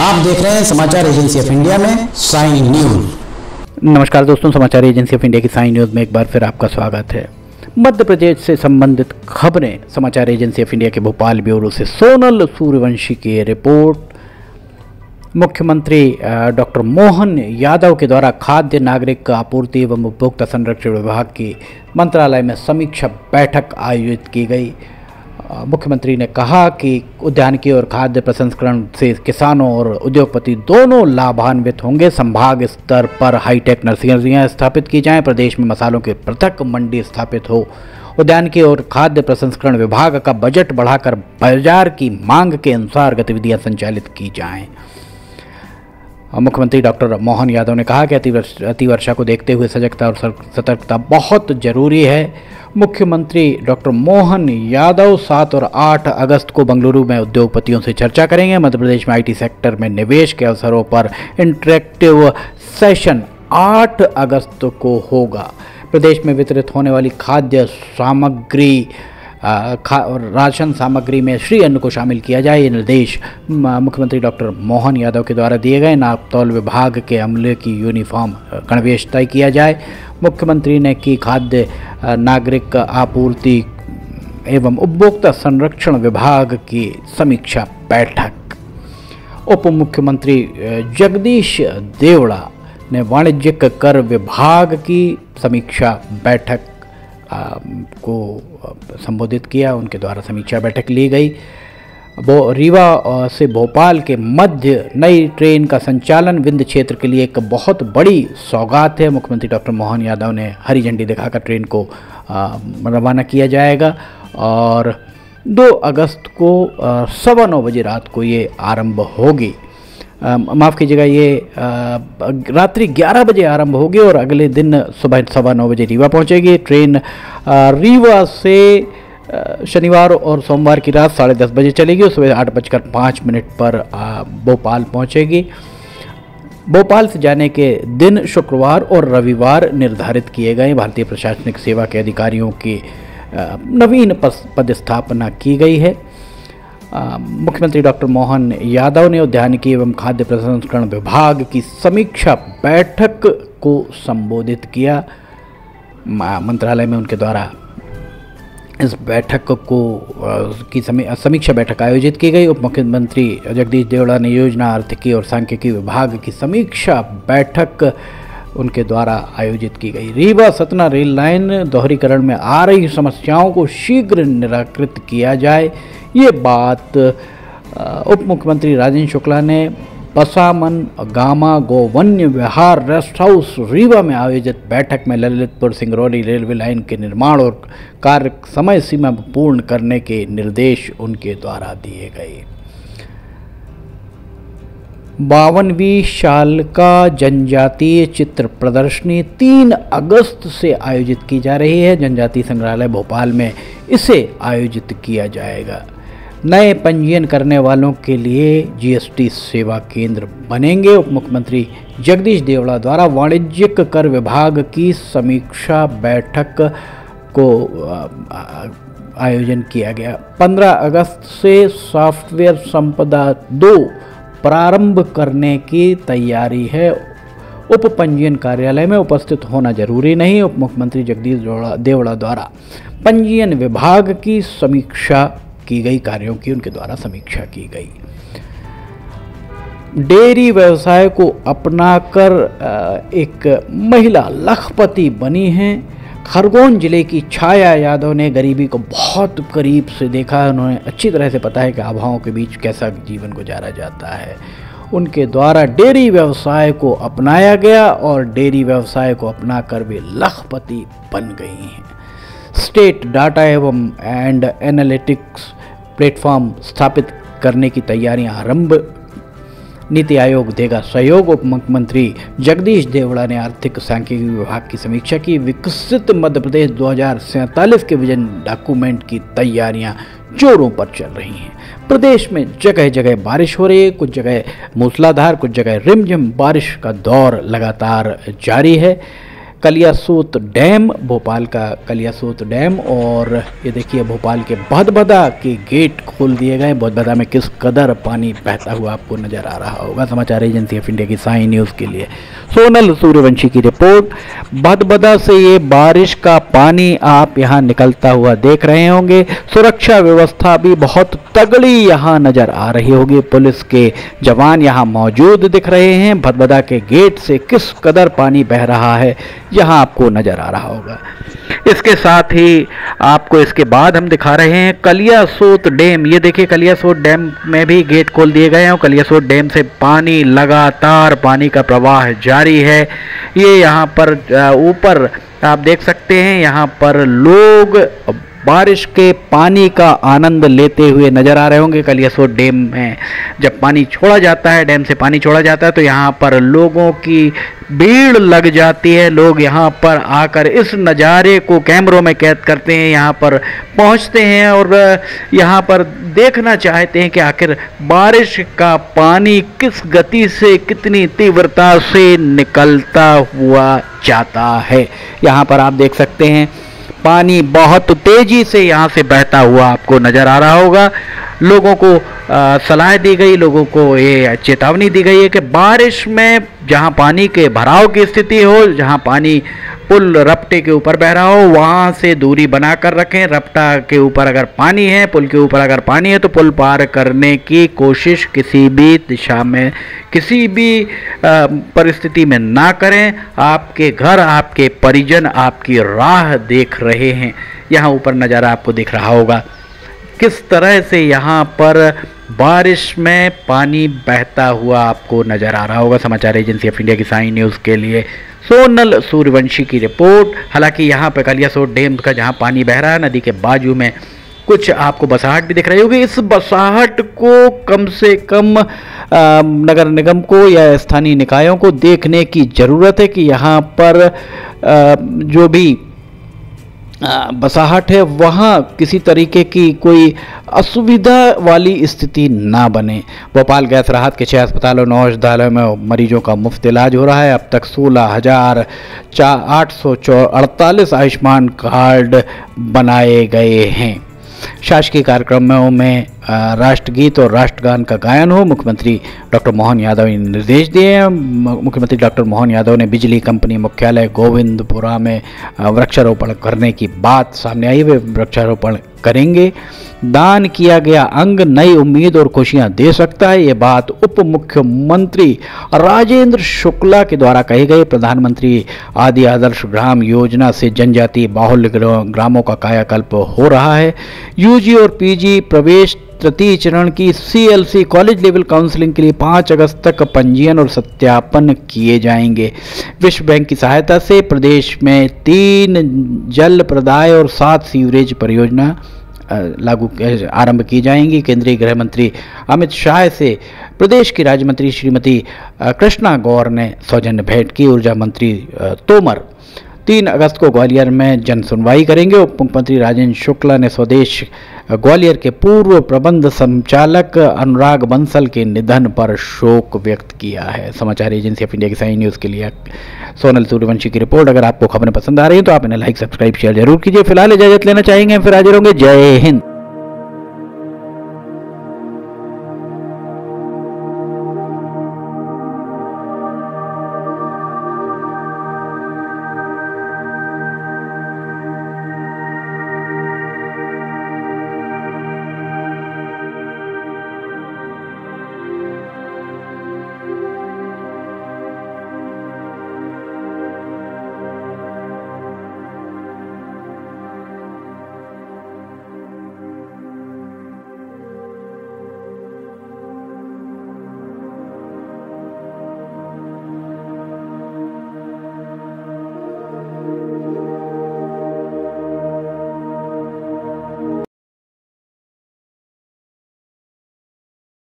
आप देख रहे हैं समाचार एजेंसी ऑफ इंडिया में साई न्यूज़। नमस्कार दोस्तों, समाचार एजेंसी ऑफ इंडिया की साई न्यूज़ में एक बार फिर आपका स्वागत है। मध्य प्रदेश से संबंधित खबरें समाचार एजेंसी ऑफ इंडिया के भोपाल ब्यूरो से सोनल सूर्यवंशी की रिपोर्ट। मुख्यमंत्री डॉक्टर मोहन यादव के द्वारा खाद्य, नागरिक आपूर्ति एवं उपभोक्ता संरक्षण विभाग की मंत्रालय में समीक्षा बैठक आयोजित की गई। मुख्यमंत्री ने कहा कि उद्यानिकी और खाद्य प्रसंस्करण से किसानों और उद्योगपति दोनों लाभान्वित होंगे। संभाग स्तर पर हाईटेक नर्सरियां स्थापित की जाएं, प्रदेश में मसालों की पृथक मंडी स्थापित हो। उद्यानिकी और खाद्य प्रसंस्करण विभाग का बजट बढ़ाकर बाजार की मांग के अनुसार गतिविधियां संचालित की जाएँ। मुख्यमंत्री डॉक्टर मोहन यादव ने कहा कि अतिवर्षा को देखते हुए सजगता और सतर्कता बहुत जरूरी है। मुख्यमंत्री डॉक्टर मोहन यादव 7 और 8 अगस्त को बेंगलुरु में उद्योगपतियों से चर्चा करेंगे। मध्य प्रदेश में आईटी सेक्टर में निवेश के अवसरों पर इंटरेक्टिव सेशन 8 अगस्त को होगा। प्रदेश में वितरित होने वाली खाद्य सामग्री और राशन सामग्री में श्री अन्न को शामिल किया जाए। ये निर्देश मुख्यमंत्री डॉक्टर मोहन यादव के द्वारा दिए गए। नापतौल विभाग के अमले की यूनिफॉर्म गणवेश तय किया जाए। मुख्यमंत्री ने की खाद्य, नागरिक आपूर्ति एवं उपभोक्ता संरक्षण विभाग की समीक्षा बैठक। उप मुख्यमंत्री जगदीश देवड़ा ने वाणिज्यिक कर विभाग की समीक्षा बैठक को संबोधित किया। उनके द्वारा समीक्षा बैठक ली गई। रीवा से भोपाल के मध्य नई ट्रेन का संचालन विंध्य क्षेत्र के लिए एक बहुत बड़ी सौगात है। मुख्यमंत्री डॉक्टर मोहन यादव ने हरी झंडी दिखाकर ट्रेन को रवाना किया जाएगा और 2 अगस्त को 9:15 बजे रात को ये आरंभ होगी। माफ़ कीजिएगा, ये रात्रि 11 बजे आरंभ होगी और अगले दिन सुबह 9:15 बजे रीवा पहुंचेगी। ट्रेन रीवा से शनिवार और सोमवार की रात 10:30 बजे चलेगी और सुबह 8:05 पर भोपाल पहुंचेगी। भोपाल से जाने के दिन शुक्रवार और रविवार निर्धारित किए गए। भारतीय प्रशासनिक सेवा के अधिकारियों की नवीन पदस्थापना की गई है। मुख्यमंत्री डॉक्टर मोहन यादव ने उद्यानिकी एवं खाद्य प्रसंस्करण विभाग की समीक्षा बैठक को संबोधित किया। मंत्रालय में उनके द्वारा इस बैठक की समीक्षा बैठक आयोजित की गई। उप मुख्यमंत्री जगदीश देवड़ा ने योजना, आर्थिकी और सांख्यिकी विभाग की समीक्षा बैठक उनके द्वारा आयोजित की गई। रीवा सतना रेल लाइन दोहरीकरण में आ रही समस्याओं को शीघ्र निराकृत किया जाए। ये बात उप मुख्यमंत्री राजेंद्र शुक्ला ने बसामन गामा गोवन्य विहार रेस्ट हाउस रीवा में आयोजित बैठक में ललितपुर सिंगरौली रेलवे लाइन के निर्माण और कार्य समय सीमा पूर्ण करने के निर्देश उनके द्वारा दिए गए। 52वीं साल का जनजातीय चित्र प्रदर्शनी 3 अगस्त से आयोजित की जा रही है। जनजातीय संग्रहालय भोपाल में इसे आयोजित किया जाएगा। नए पंजीयन करने वालों के लिए जीएसटी सेवा केंद्र बनेंगे। उप मुख्यमंत्री जगदीश देवड़ा द्वारा वाणिज्यिक कर विभाग की समीक्षा बैठक को आयोजन किया गया। 15 अगस्त से सॉफ्टवेयर संपदा 2 प्रारंभ करने की तैयारी है। उप पंजीयन कार्यालय में उपस्थित होना जरूरी नहीं। उप मुख्यमंत्री जगदीश देवड़ा द्वारा पंजीयन विभाग की समीक्षा की गई, कार्यों की उनके द्वारा समीक्षा की गई। डेयरी व्यवसाय को अपनाकर एक महिला लखपति बनी है। खरगोन जिले की छाया यादव ने गरीबी को बहुत करीब से देखा है। उन्हें अच्छी तरह से पता है कि अभावों के बीच कैसा जीवन गुजारा जाता है। उनके द्वारा डेयरी व्यवसाय को अपनाया गया और डेयरी व्यवसाय को अपनाकर वे लखपति बन गई हैं। स्टेट डाटा एवं एंड एनालिटिक्स प्लेटफॉर्म स्थापित करने की तैयारियां आरंभ, नीति आयोग देगा सहयोग। उप मुख्यमंत्री जगदीश देवड़ा ने आर्थिक सांख्यिकी विभाग की समीक्षा की। विकसित मध्य प्रदेश 2047 के विजन डॉक्यूमेंट की तैयारियां जोरों पर चल रही हैं। प्रदेश में जगह जगह बारिश हो रही है, कुछ जगह मूसलाधार, कुछ जगह रिमझिम बारिश का दौर लगातार जारी है। कलियासोत डैम, भोपाल का कलियासोत डैम। और ये देखिए भोपाल के भदभदा के गेट खोल दिए गए। भदभदा में किस कदर पानी बहता हुआ आपको नज़र आ रहा होगा। समाचार एजेंसी ऑफ इंडिया की साई न्यूज़ के लिए सोनल सूर्यवंशी की रिपोर्ट। भदभदा से ये बारिश का पानी आप यहाँ निकलता हुआ देख रहे होंगे। सुरक्षा व्यवस्था भी बहुत तगड़ी यहाँ नज़र आ रही होगी। पुलिस के जवान यहाँ मौजूद दिख रहे हैं। भदभदा के गेट से किस कदर पानी बह रहा है यहाँ आपको नजर आ रहा होगा। इसके साथ ही आपको इसके बाद हम दिखा रहे हैं कलियासोत डैम। ये देखिए कलियासोत डैम में भी गेट खोल दिए गए हैं। कलियासोत डैम से पानी लगातार, पानी का प्रवाह जारी है। ये यहाँ पर ऊपर आप देख सकते हैं, यहाँ पर लोग बारिश के पानी का आनंद लेते हुए नजर आ रहे होंगे। कलियासोत डैम में जब पानी छोड़ा जाता है, डैम से पानी छोड़ा जाता है, तो यहाँ पर लोगों की भीड़ लग जाती है। लोग यहाँ पर आकर इस नज़ारे को कैमरों में कैद करते हैं, यहाँ पर पहुँचते हैं और यहाँ पर देखना चाहते हैं कि आखिर बारिश का पानी किस गति से, कितनी तीव्रता से निकलता हुआ जाता है। यहाँ पर आप देख सकते हैं पानी बहुत तेज़ी से यहाँ से बहता हुआ आपको नज़र आ रहा होगा। लोगों को सलाह दी गई, लोगों को ये चेतावनी दी गई है कि बारिश में जहाँ पानी के भराव की स्थिति हो, जहाँ पानी पुल रपटे के ऊपर बह रहा हो, वहाँ से दूरी बना कर रखें। रपटा के ऊपर अगर पानी है, पुल के ऊपर अगर पानी है, तो पुल पार करने की कोशिश किसी भी दिशा में, किसी भी परिस्थिति में ना करें। आपके घर, आपके परिजन आपकी राह देख रहे हैं। यहाँ ऊपर नज़ारा आपको दिख रहा होगा किस तरह से यहाँ पर बारिश में पानी बहता हुआ आपको नज़र आ रहा होगा। समाचार एजेंसी ऑफ इंडिया की साई न्यूज़ के लिए सोनल सूर्यवंशी की रिपोर्ट। हालांकि यहाँ पर कलियासोत डैम का जहाँ पानी बह रहा है, नदी के बाजू में कुछ आपको बसाहट भी दिख रही होगी। इस बसाहट को कम से कम नगर निगम को या स्थानीय निकायों को देखने की ज़रूरत है कि यहाँ पर जो भी बसाहट है वहाँ किसी तरीके की कोई असुविधा वाली स्थिति ना बने। भोपाल गैस राहत के 6 अस्पतालों, 9 औषधालयों में मरीजों का मुफ्त इलाज हो रहा है। अब तक 16,848 आयुष्मान कार्ड बनाए गए हैं। शासकीय कार्यक्रमों में राष्ट्रगीत और राष्ट्रगान का गायन हो, मुख्यमंत्री डॉक्टर मोहन यादव ने निर्देश दिए हैं। मुख्यमंत्री डॉक्टर मोहन यादव ने बिजली कंपनी मुख्यालय गोविंदपुरा में वृक्षारोपण करने की बात सामने आई। वे वृक्षारोपण करेंगे। दान किया गया अंग नई उम्मीद और खुशियां दे सकता है, ये बात उप मुख्यमंत्री राजेंद्र शुक्ला के द्वारा कही गई। प्रधानमंत्री आदि आदर्श ग्राम योजना से जनजातीय बाहुल्य ग्रामों का कायाकल्प हो रहा है। यूजी और पीजी प्रवेश तृतीय चरण की सीएलसी कॉलेज लेवल काउंसलिंग के लिए 5 अगस्त तक पंजीयन और सत्यापन किए जाएंगे। विश्व बैंक की सहायता से प्रदेश में 3 जल प्रदाय और 7 सीवरेज परियोजना लागू आरंभ की जाएंगी। केंद्रीय गृह मंत्री अमित शाह से प्रदेश की राज्य मंत्री श्रीमती कृष्णा गौर ने सौजन्य भेंट की। ऊर्जा मंत्री तोमर 3 अगस्त को ग्वालियर में जन सुनवाई करेंगे। उप मुख्यमंत्री राजेंद्र शुक्ला ने स्वदेश ग्वालियर के पूर्व प्रबंध संचालक अनुराग बंसल के निधन पर शोक व्यक्त किया है। समाचार एजेंसी ऑफ इंडिया की साई न्यूज़ के लिए सोनल सूर्यवंशी की रिपोर्ट। अगर आपको खबरें पसंद आ रही हैं तो आप इन्हें लाइक, सब्सक्राइब, शेयर जरूर कीजिए। फिलहाल इजाजत लेना चाहेंगे, फिर हाजिर होंगे। जय हिंद।